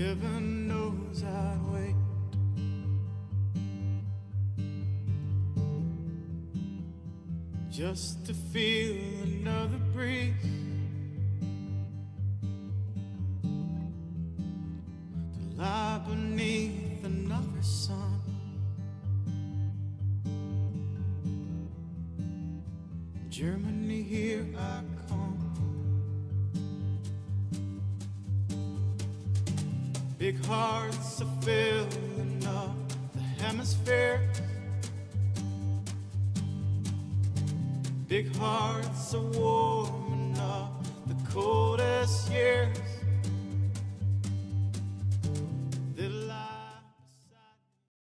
Heaven knows I'd wait. Just to feel another breeze, to lie beneath another sun. Germany, here I come. Big hearts are filling up the hemisphere. Big hearts are warming up the coldest years.